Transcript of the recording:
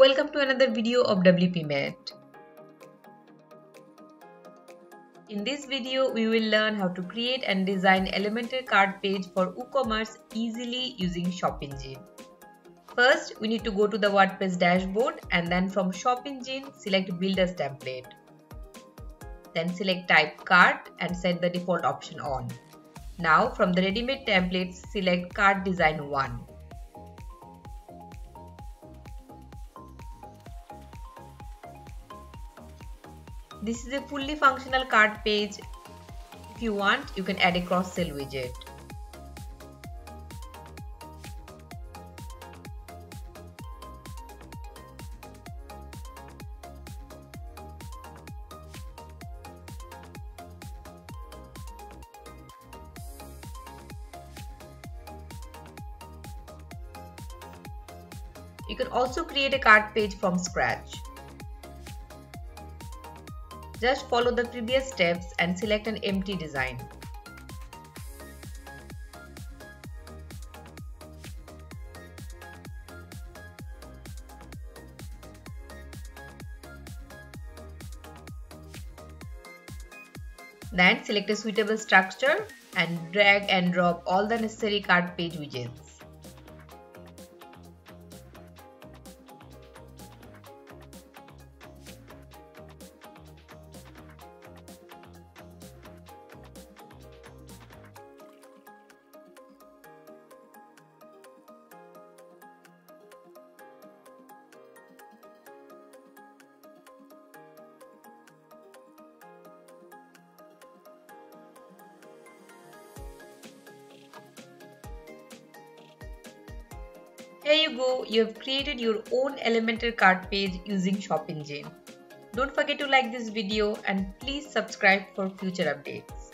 Welcome to another video of Wpmet. In this video, we will learn how to create and design Elementor cart page for WooCommerce easily using ShopEngine. First, we need to go to the WordPress dashboard and then from ShopEngine, select Build as Template. Then select Type Cart and set the default option on. Now, from the ready-made templates, select Cart Design 1. This is a fully functional cart page. If you want, you can add a cross-sell widget. You can also create a cart page from scratch. Just follow the previous steps and select an empty design. Then select a suitable structure and drag and drop all the necessary cart page widgets. There you go, you have created your own Elementor cart page using ShopEngine. Don't forget to like this video and please subscribe for future updates.